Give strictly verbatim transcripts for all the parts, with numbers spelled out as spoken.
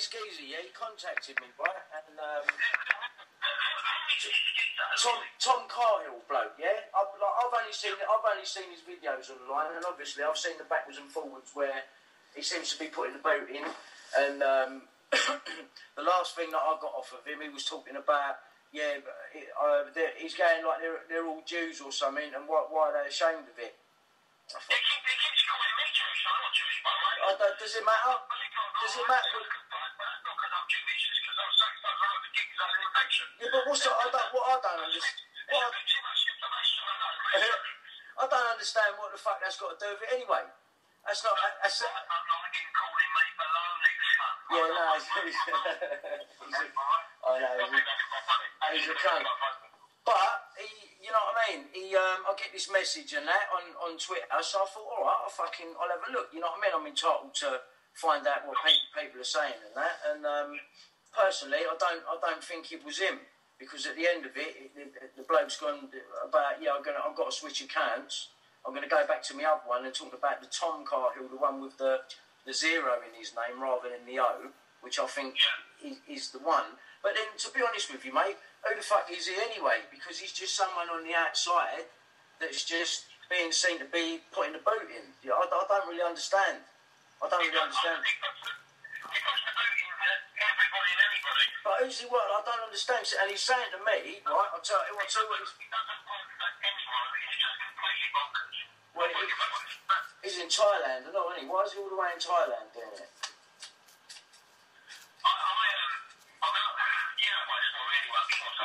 Miss Geezy, yeah, he contacted me, right? And um, Tom Tom Cahill bloke, yeah. I've, like, I've only seen I've only seen his videos online, and obviously I've seen the backwards and forwards where he seems to be putting the boat in. And um, the last thing that I got off of him, he was talking about, yeah, uh, he's going like they're they're all Jews or something, and why why are they ashamed of it? I thought, they keep, they keep calling me Jewish. I'm not Jewish, by the way. Does it matter? Does it matter? Not because I'm Jewish, it's because I'm so far out of the gigs and the election. Yeah, but what's the, I don't, what I don't understand. What I, too much information about it. I don't understand what the fuck that's got to do with it anyway. That's not. That's not. I'm not again calling me baloney. Yeah, no, he's a, I know. He's a cunt. But he, you know what I mean. He, um, I get this message and that on, on Twitter, so I thought, all right, I'll fucking, I'll have a look. You know what I mean? I'm entitled to find out what pe people are saying and that. And um, personally, I don't, I don't think it was him, because at the end of it, it the, the bloke's gone about, yeah, I'm gonna, I've got to switch accounts. I'm gonna go back to my other one and talk about the Tom Cahill, the one with the the zero in his name rather than the O, which I think is, is the one. But then, to be honest with you, mate, who the fuck is he anyway? Because he's just someone on the outside that's just being seen to be putting the boot in. You know, I, I don't really understand. I don't really understand. He puts the boot in everybody and everybody. But who's he working? I don't understand. And he's saying to me, right, I'll tell you what, tell you what. He doesn't work at anyone, it's just completely bonkers. Well, he, he's in Thailand, I know, isn't he? Why is he all the way in Thailand doing it?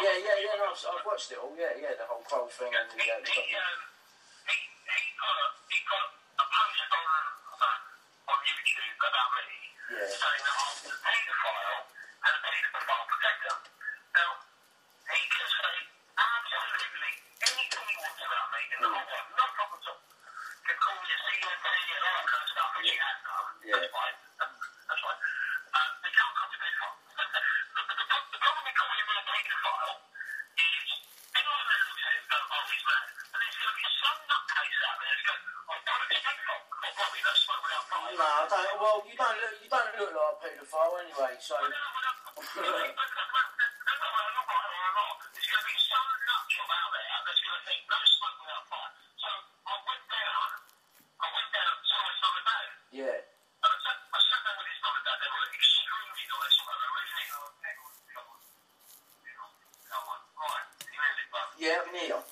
Yeah, yeah, yeah, no, I've, I've watched it all, yeah, yeah, the whole cold thing. Yeah, and the, uh, he, he, um, he, he, got a, he got a post on, uh, on YouTube about me, yeah, saying that I'm a paedophile and a paedophile protector. Now, he can say absolutely anything he wants about me in the whole world, no problem at all. He can call me a C N T and all that kind of stuff, which he has done, that's fine. Well, you don't look, you don't look like a paedophile anyway, so... Well, no, well, no. There's going to be some nutjob out there that's going to think, no smoke without fire. So I went down, I went down to his mum and dad. Yeah. And I sat, I sat down with his mum and dad, they were extremely nice, and I really... Come on, right, you hear me, bud? Yeah, I'm here.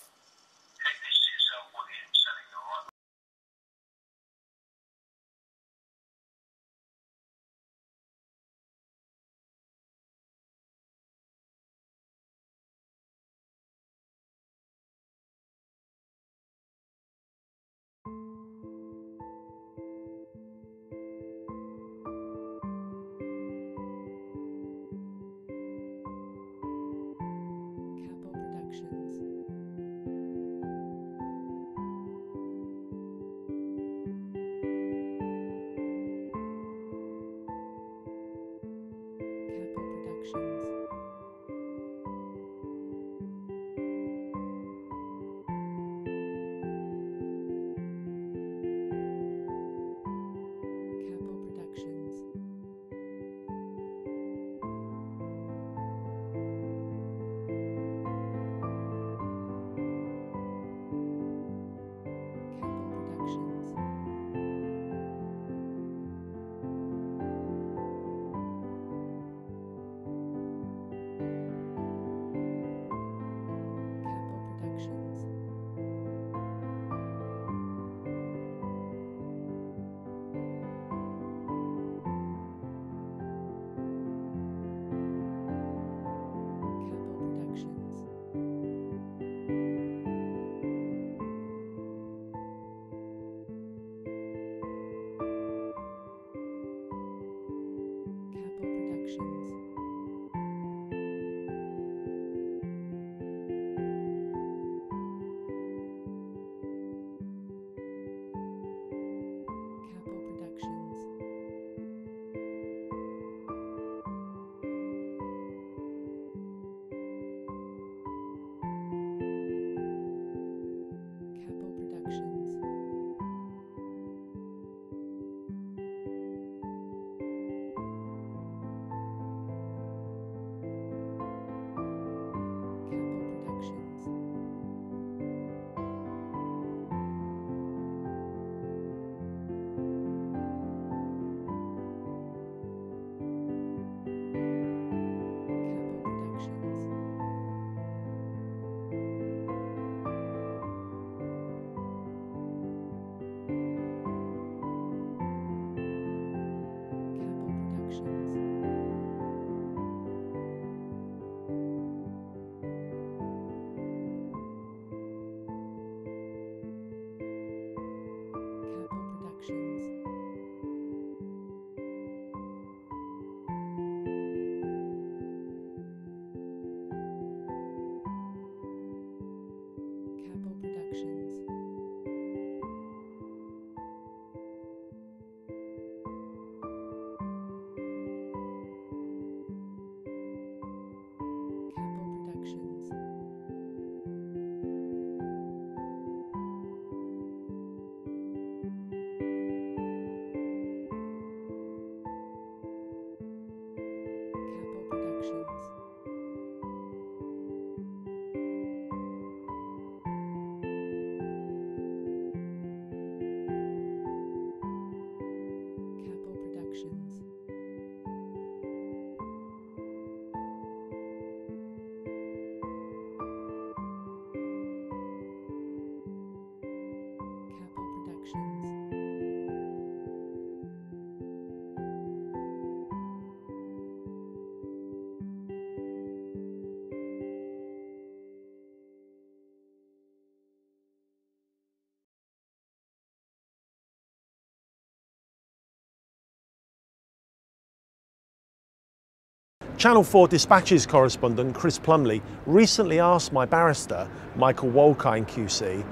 Channel four Dispatches correspondent Chris Plumley recently asked my barrister, Michael Wolkind Q C,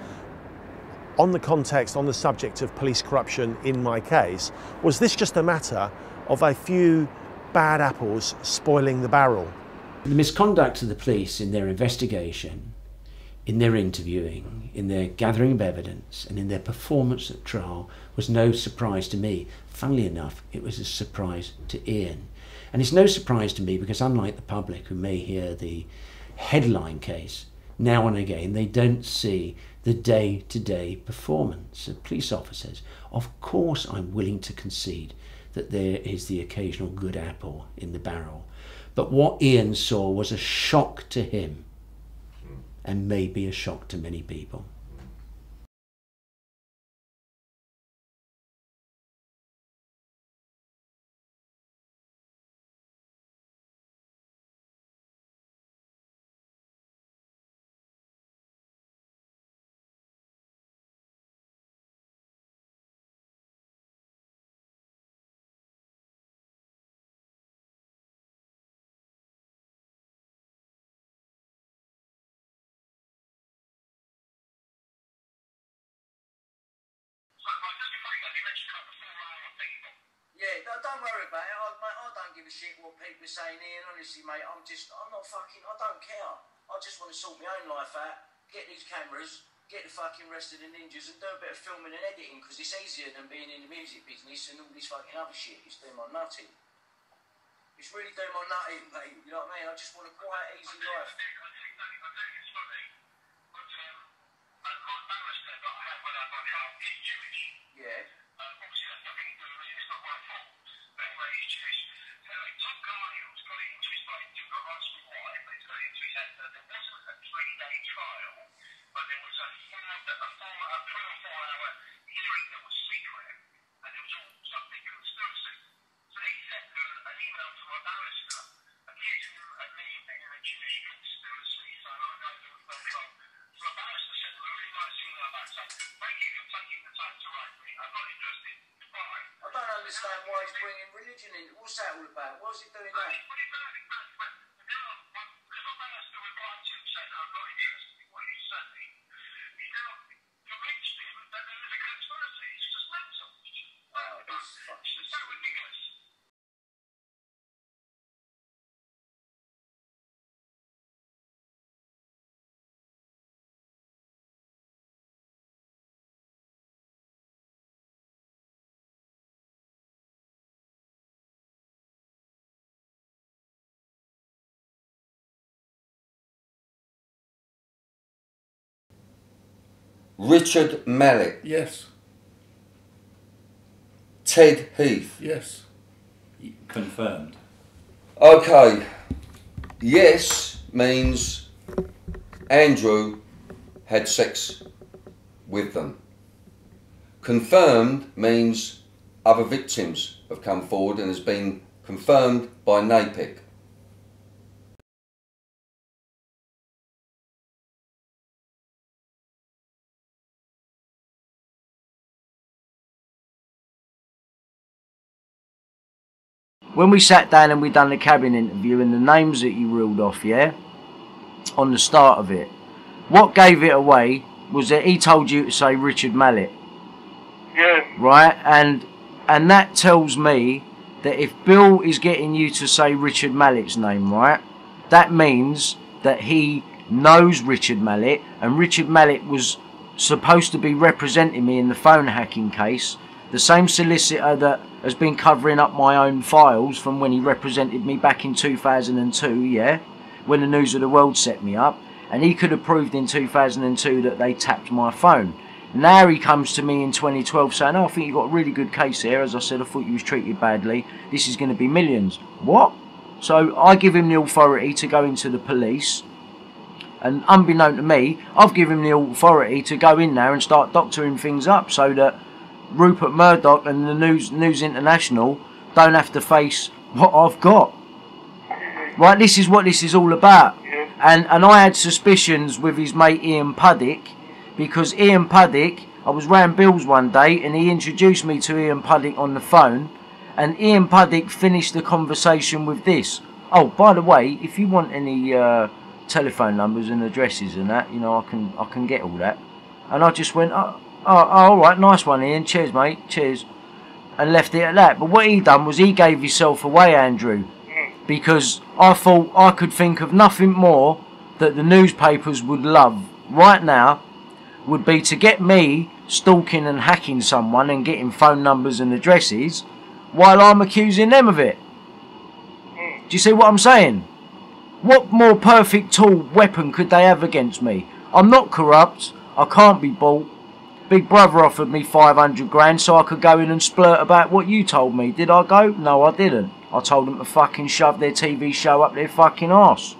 on the context, on the subject of police corruption in my case, was this just a matter of a few bad apples spoiling the barrel? The misconduct of the police in their investigation, in their interviewing, in their gathering of evidence and in their performance at trial was no surprise to me. Funnily enough, it was a surprise to Ian. And it's no surprise to me because unlike the public who may hear the headline case, now and again they don't see the day-to-day performance of police officers. Of course I'm willing to concede that there is the occasional good apple in the barrel. But what Ian saw was a shock to him and maybe a shock to many people. Don't worry about it, I, mate, I don't give a shit what people are saying here, and honestly, mate, I'm just, I'm not fucking, I don't care. I just want to sort my own life out, get these cameras, get the fucking rest of the ninjas, and do a bit of filming and editing, because it's easier than being in the music business and all this fucking other shit. It's doing my nutting. It's really doing my nutting, mate, you know what I mean? I just want a quiet, easy life. What's that all about? What's it doing now? Well, it's not about that, but now, because my barrister replied to him saying I'm not interested in what he's saying, he now convinced him that there is a conspiracy. It's just mental. Oh, that's fucking so ridiculous. Richard Mallett. Yes. Ted Heath. Yes. Confirmed. Okay. Yes means Andrew had sex with them. Confirmed means other victims have come forward and has been confirmed by NAPIC. When we sat down and we done the cabin interview and the names that you ruled off, yeah, on the start of it, what gave it away was that he told you to say Richard Mallett. Yeah. Right? And and that tells me that if Bill is getting you to say Richard Mallett's name, right, that means that he knows Richard Mallett, and Richard Mallett was supposed to be representing me in the phone hacking case, the same solicitor that has been covering up my own files from when he represented me back in two thousand two, yeah, when the News of the World set me up, and he could have proved in two thousand two that they tapped my phone. Now he comes to me in twenty twelve saying, oh, I think you've got a really good case here, as I said, I thought you was treated badly, this is going to be millions. What? So I give him the authority to go into the police, and unbeknown to me, I've given him the authority to go in there and start doctoring things up so that Rupert Murdoch and the News News International don't have to face what I've got. Right, this is what this is all about. And and I had suspicions with his mate Ian Puddick, because Ian Puddick, I was round Bill's one day and he introduced me to Ian Puddick on the phone, and Ian Puddick finished the conversation with this. Oh, by the way, if you want any uh, telephone numbers and addresses and that, you know, I can I can get all that. And I just went, oh, oh, oh all right, nice one, Ian. Cheers, mate. Cheers. And left it at that. But what he done was he gave himself away, Andrew, because I thought I could think of nothing more that the newspapers would love right now would be to get me stalking and hacking someone and getting phone numbers and addresses while I'm accusing them of it. Do you see what I'm saying? What more perfect tool, weapon could they have against me? I'm not corrupt. I can't be bought. Big Brother offered me five hundred grand so I could go in and splurt about what you told me. Did I go? No, I didn't. I told them to fucking shove their T V show up their fucking arse.